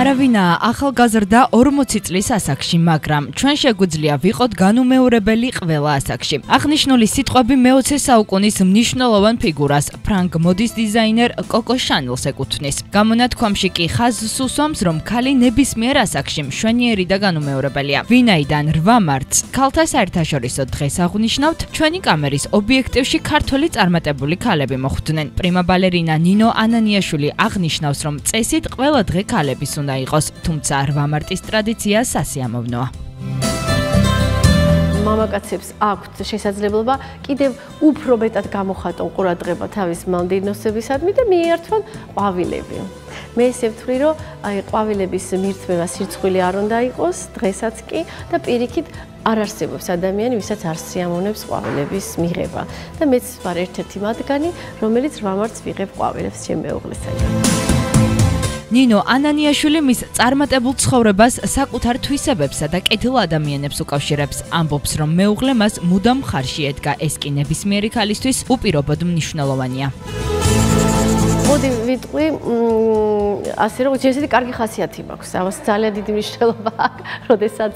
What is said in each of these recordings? Aravina, ახალგაზრდა 40 წლის ასაკში, მაგრამ ჩვენ შეგვიძლია ვიყოთ განუმეორებელი ყველა ასაკში. Აღნიშნული სიტყვები მე-20 საუკუნის მნიშვნელოვან ფიგურას, ფრანგ მოდის დიზაინერ კოკო შანელს ეკუთვნის. Გამონათქვამში კი ხაზს უსვამს, რომ ქალი ნებისმიერ ასაკში მშვენიერი და განუმეორებელია. ვინაიდან 8 მარტს, ქალთა საერთაშორისო დღეს აღნიშნავთ, ჩვენი კამერის ობიექტივში ქართველი წარმატებული ქალები მოხვდნენ. პრიმა ბალერინა ნინო ანანიაშვილი აღნიშნავს, რომ წესით ყველა დღე ქალების უნდა იყოს, თუმცა 8 მარტის ტრადიცია სასიამოვნოა. მამაკაცებს აქვთ შესაძლებლობა კიდევ უფრო მეტად გამოხატონ ყურადღება თავის მანდინოსებისადმი და მიერთონ ყვავილები. მე ისე ვთვლი, რომ აი ყვავილების მირთმევა სირცხვილი არ უნდა იყოს, დღესაც კი და პირიქით არ არსებობს ადამიანი, ვისაც არ სიამოვნებს ყვავილების მიღება. და მეც ვარ ერთ-ერთი მათგანი, რომელიც 8 მარტს ვიღებ ყვავილებს ჩემ მეუღლესთან. Nino Ananiashvili მის წარმატებულ ცხოვრებას საკუთარ თვისებებსა და კეთილ ადამიანებს უკავშირებს. ამბობს, რომ მეუღლე მას მუდამ ხარში ედგა, ეს კი ნებისმიერი ქალისთვის უპირობოდ მნიშვნელოვანია. მოდი ვიტყვი, ასე რომ შეიძლება კარგი ხასიათი მაქვს, ამას ძალიან დიდი მნიშვნელობა აქვს, როდესაც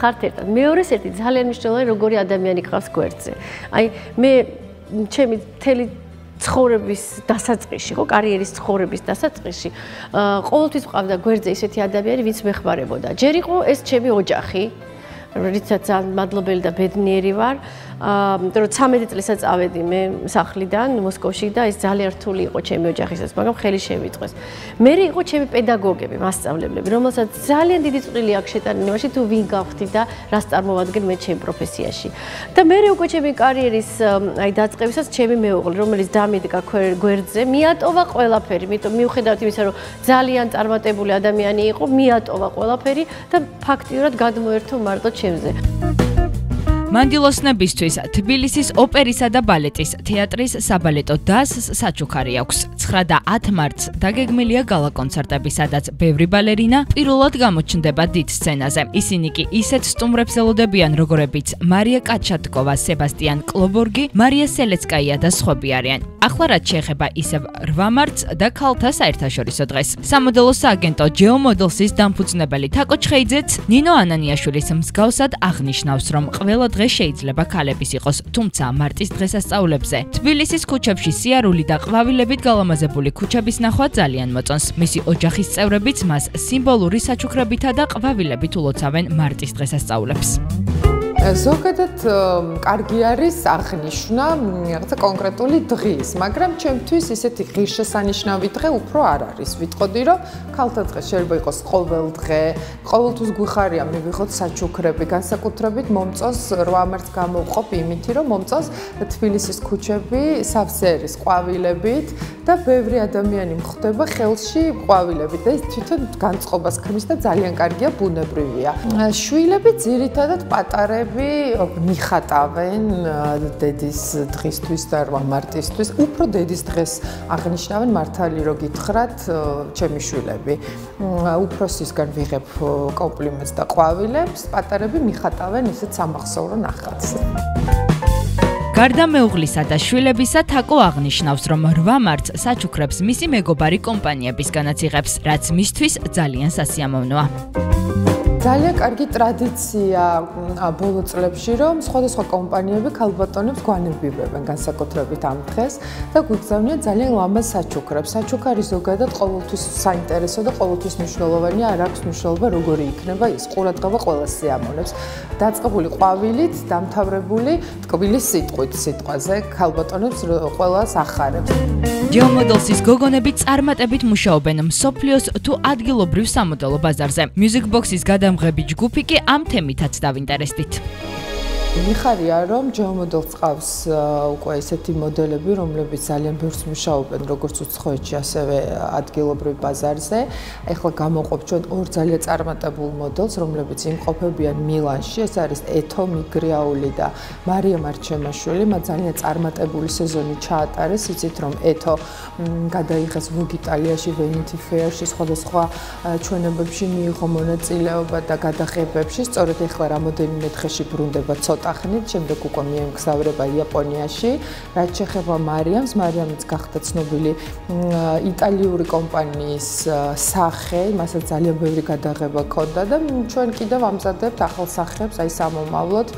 ხართ ერთად. მეორეს ერთი ძალიან მნიშვნელოვანი როგორი ადამიანი გყავს გვერდზე. აი მე ჩემი თელი ცხოვრების დასაწყისში, ხო, კარიერის ცხოვრების დასაწყისში, ყოველთვის მყავდა გვერდზე ისეთი ადამიანი, ვინც მეხმარებოდა. ჯერ იყო ეს ჩემი ოჯახი, რითაც ძალიან მადლობელი და ბედნიერი ვარ, რომ 13 წელსაც წავედი მე სახლიდან მოსკოვში და ეს ძალიან რთული იყო ჩემი ოჯახისას, მაგრამ ხელი შემიწყეს. მე იყო ჩემი პედაგოგები, მასწავლებლები, რომელსაც ძალიან დიდი წვლილი აქვს შეტანილი მასში, თუ ვინ გავხდი და რას წარმოვადგენ მე ჩემ პროფესიაში. და მე უკვე ჩემი კარიერის აი დაწყებისას ჩემი მეუღლე, რომელიც დამიდგა გვერდზე, მიატოვა ყველაფერი, მიუხედავად იმისა, რომ ძალიან წარმატებული ადამიანი იყო, მიატოვა ყველაფერი და ფაქტიურად გადმოერთო მარტო ჩემზე. მანდილოსნებისთვის თბილისის ოპერისა და ბალეტის თეატრის საბალეტო დასს საჩუქარი აქვს. 9 და 10 მარტს დაგეგმილია გალა-კონცერტები, სადაც ბევრი ბალერინა პირველად გამოჩნდება დიდ სცენაზე. ისინი კი ისეთ სტუმრებს ელოდებიან, როგორებიც მარია კაჩატკოვა, სებასტიან კლობორგი, მარია სელეცკაია და სხვები არიან. ახლა რაც შეეხება ისევ 8 მარტს და ქალთა საერთაშორისო დღეს. სამოდელო სააგენტო ჯეომოდელსის დამფუძნებელი თაკო ჩხეიძეც ნინო ანანიაშვილის მსგავსად აღნიშნავს, რომ ყველა შეიძლება ქალების იყოს, თუმცა მარტის დღესასწაულებზე თბილისის ქუჩებში სიარული და ყვავილებით გალამაზებული ქუჩების ნახვა ძალიან მოწონს. მისი ოჯახის წევრებიც მას სიმბოლური საჩუქრებითა და ყვავილებით ულოცავენ მარტის დღესასწაულებს. ზოგადად კარგი არის აღნიშვნა რაღაცა კონკრეტული დღის, მაგრამ ჩემთვის ისეთი ღირსშესანიშნავი დღე უფრო არ არის. ვიტყოდი, რომ ქალთა დღე შეიძლება იყოს ყოველ დღე, ყოველთვის გვიხარია მივიღოთ საჩუქრები, განსაკუთრებით მომწონს 8 მარტს გამოვყოფ იმითი, რომ მომწონს თბილისის ქუჩები სავსერის ყვავილებით და ბევრი ადამიანი მხვდება ხელში ყვავილებით და ეს თვითონ განწყობას ქმნის და ძალიან კარგია, ბუნებრივია. შვილები ძირითადად პატარები მიხატავენ დედის დღისთვის და 8 მარტისთვის. უფრო დედის დღეს აღნიშნავენ, მართალი რო გითხრათ, ჩემი შვილები. უფროსისგან ვიღებ კომპლიმენტს და ყვავილებს, პატარები მიხატავენ ისეთ სამახსოვრო ნახატს. გარდა მეუღლისა და შვილებისა, თაკო აღნიშნავს, რომ 8 მარტს საჩუქრებს მისი მეგობარი კომპანიებისგანაც იღებს, რაც მისთვის ძალიან სასიამოვნოა. ძალიან კარგი ტრადიცია ბოლო წლებში, რომ სხვადასხვა კომპანიები ქალბატონებს გვანებებენ განსაკუთრებით ამ დღეს და გვიგზავნიან ძალიან ლამაზ საჩუქრებს. საჩუქარი ზოგადად ყოველთვის საინტერესო და ყოველთვის მნიშვნელოვანია, არ აქვს მნიშვნელობა როგორი იქნება ის, ყურადღება ყველას სიამოვნებს. დაწყებული ყვავილით, დამთავრებული ტკბილი სიტყვით. სიტყვაზე ქალბატონებს ყველას ახარებს. ჯეომოდელსის გოგონები წარმატებით მუშაობენ მსოფლიოს თუ ადგილობრივ სამოდელო ბაზარზე. მუსიკბოქსის გადამღები ჯგუფი კი ამ თემითაც დავინტერესდით. მიხარია, რომ ჯეომოდელს ყავს უკვე ესეთი მოდელები, რომლებიც ძალიან ბევრს მუშაობენ, როგორც უცხოეთში, ასევე ადგილობრივ ბაზარზე. ეხლა გამოყოფენ 2 ძალიან წარმატებულ მოდელს, რომლებიც იმყოფებიან მილანში. ეს არის ეთო მიგრაული და მარია მარჩემაშვილი. მათ ძალიან წარმატებული სეზონი ჩაატარეს. იცით, რომ ეთო გადაიღეს ვუგ იტალიაში, ვენიტი ფეერში, სხვადასხვა ჩვენებებში მიიღო მონაწილეობა და გადაღებებში. სწორედ ეხლა რამოდენიმე დღეში ბრუნდება ცოტა წოთახნით შემდეგ უკვე მიემგზავრება იაპონიაში რაც შეეხება მარიამს მარიამიც გახდა ცნობილი იტალიური კომპანიის სახე მასა ძალიან ბევრი გადაღება ჰქონდა და ჩვენ კიდევ ამზადებთ ახალ სახეებს აი სამომავლოდ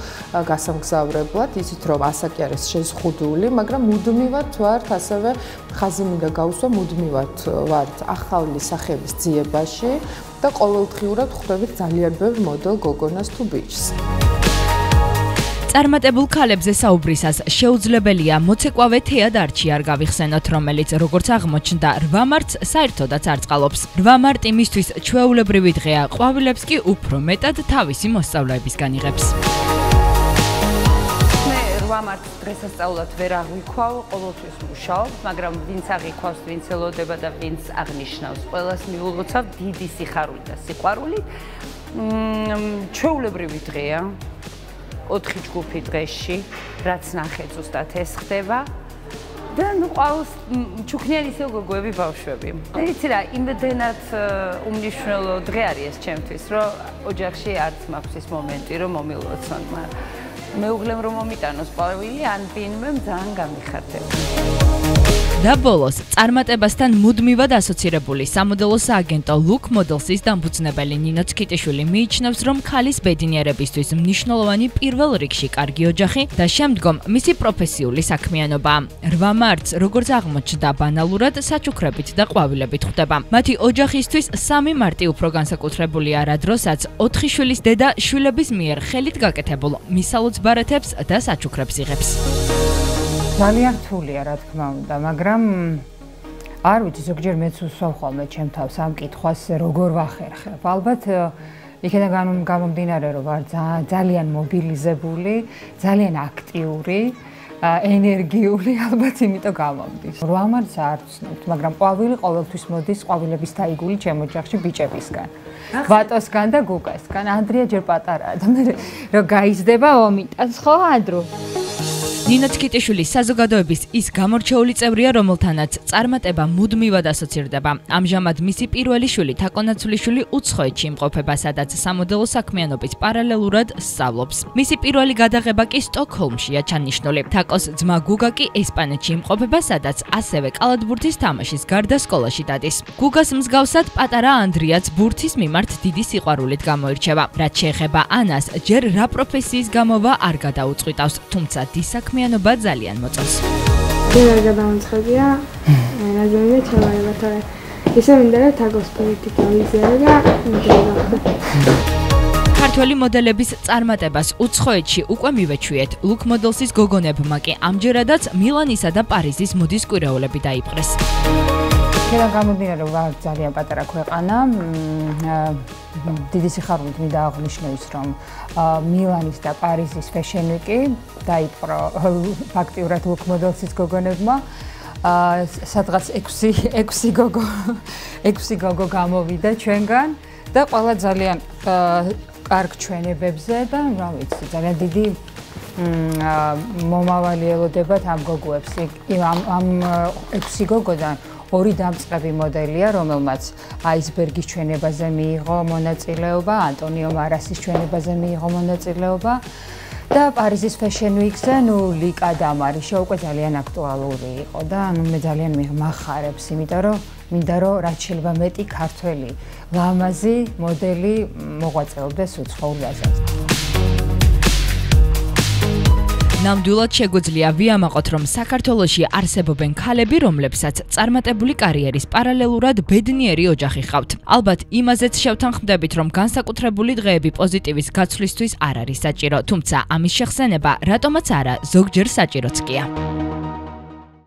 გასამგზავრებლად ისიც რომ ასაკი არის შეზღუდული მაგრამ მუდმივად ვართ ასევე ხაზი მინდა გავუსვა მუდმივად ვართ ახალი სახეების ძიებაში და ყოველდღიურად ხვდებით ძალიან ბევრ მოდელ გოგონას თუ ბიჭს. წარმატებულ ქალებზე საუბრისას შეუძლებელია მოცეკვავე თეატრში არ გავიხსენოთ, რომელიც როგორც აღმოჩნდა 8 მარტს საერთოდაც არ წყალობს. 8 მარტი მისთვის ჩვეულებრივი დღეა, ყვავილებს კი უფრო მეტად თავისი მოსწავლეებისგან იღებს. მარტს დღესასწაულად ვერ აღვიქვავ, ყოველთვის მუშაობ, მაგრამ ვინც აღიქვავს, ვინც ელოდება და ვინც აღნიშნავს, ყველას მიულოცავ დიდი სიხარული და სიყვარულით. ჩვეულებრივი დღეა, 4 ჯგუფი დღეში, რაც ნახეთ ზუსტად ეს ხდება. და ყავს ჩუქნიან ისევ გოგოები ბავშვები. და იცი რა, იმდენად უმნიშვნელო დღე არის ეს ჩემთვის, რომ ოჯახში არც მაქვს ის მომენტი, რომ მომილოცონ, მაგრამ მეუღლემ რომ მომიტანოს ყვავილი ან ვინმე ძალიან გამიხარდება. და ბოლოს, წარმატებასთან მუდმივად ასოცირებული სამოდელო სააგენტო ლუკ მოდელსის დამფუძნებელი ნინო კიტეშვილი მიიჩნევს, რომ ქალის ბედნიერებისთვის მნიშვნელოვანი პირველ რიგში კარგი ოჯახი და შემდგომ მისი პროფესიული საქმიანობაა. 8 მარტს, როგორც აღმოჩნდა, ბანალურად საჩუქრებით და ყვავილებით ხვდება. მათი ოჯახისთვის 3 მარტი უფრო განსაკუთრებულია, რა დროსაც 4 შვილის დედა შვილების მიერ ხელით გაკეთებულ მისალოც ბარათებს და საჩუქრებს იღებს. ძალიან რთულია რა თქმა უნდა, მაგრამ არ ვიცი ზოგჯერ მეც ვსვამ ხოლმე ჩემ თავს ამ კითხვას როგორ ვახერხებ. ალბათ იქიდან გამომდინარე რომ ვარ ძალიან მობილიზებული, ძალიან აქტიური, ენერგიული, ალბათ იმიტომ გამომდის. 8 მარტს არ ვცნობთ, მაგრამ ყვავილი ყოველთვის მოდის ყვავილების თაიგული ჩემ ოჯახში ბიჭებისგან. ვატოსგან და გუკასგან. ანდრია ჯერ პატარაა და მე რო გაიზრდება მომიტანს ხო ანდრო? ნინო კიტეშვილის საზოგადოების ის გამორჩეული წევრია, რომელთანაც წარმატება მუდმივად ასოცირდება. ამჟამად მისი პირველი შვილი, თაკო ჩხეიძეშვილი უცხოეთში იმყოფება, სადაც სამოდელო საქმიანობის პარალელურად სწავლობს. მისი პირველი გადაღება კი სტოკჰოლმშია ჩანიშნული. თაკოს ძმა გუგა კი ესპანეთში იმყოფება, სადაც ასევე კალათბურთის თამაშის გარდა სკოლაში დადის. გუგას მსგავსად პატარა ანდრიაც ბურთის მიმართ დიდი სიყვარულით გამოირჩევა. რაც შეეხება ანას, ჯერ რა პროფესიის გამოვა არ გადაუწყვიტავს, თუმცა დისაკმიანობა ძალიან მოწონს. ვერ გადავამცხებია, რაზმია ჩავარება, თორე ისე მინდა რომ თაკოს პოლიტიკა ვიზერა და ქართველი მოდელების წარმატებას უცხოეთში უკვე მივეჩვიეთ. ლუკ მოდელსის გოგონებმა კი ამჯერადაც მილანისა და პარიზის მოდის კვირეულები დაიპყრეს. იქიდან გამომდინარე რომ ძალიან პატარა ქვეყანა, დიდი სიხარულით მინდა აღვნიშნოს, რომ მილანის და პარიზის ფეშენ ვიკი დაიპყრო ფაქტიურად ლუკ მოდელსის გოგონებმა. სადღაც 6 გოგო გამოვიდა ჩვენგან და ყველა ძალიან კარგ ჩვენებებზე და რა ვიცი, ძალიან დიდი მომავალი ელოდებათ ამ გოგოებს. ამ 6 გოგოდან 2 დამწყები მოდელია, რომელმაც აისბერგის ჩვენებაზე მიიღო მონაწილეობა, ანტონიო მარასის ჩვენებაზე მიიღო მონაწილეობა და პარიზის ფეშენ ვიქზე, ლიკა დამარიშა უკვე ძალიან აქტუალური იყო და მე ძალიან მიხმახარებს, იმიტომ რომ მინდა რომ რაც შეიძლება მეტი ქართველი ლამაზი მოდელი მოღვაწეობდეს უცხოურ გაზეთში. ნამდვილად შეგვიძლია ვიამაყოთ, რომ საქართველოში არსებობენ ქალები, რომლებსაც წარმატებული კარიერის პარალელურად ბედნიერი ოჯახი ხავთ. ალბათ იმაზეც შევთანხმდებით, რომ განსაკუთრებული დღეები პოზიტივის გაცვლისთვის არ არის საჭირო, თუმცა ამის შეხსენება რატომაც არა, ზოგჯერ საჭიროც კია.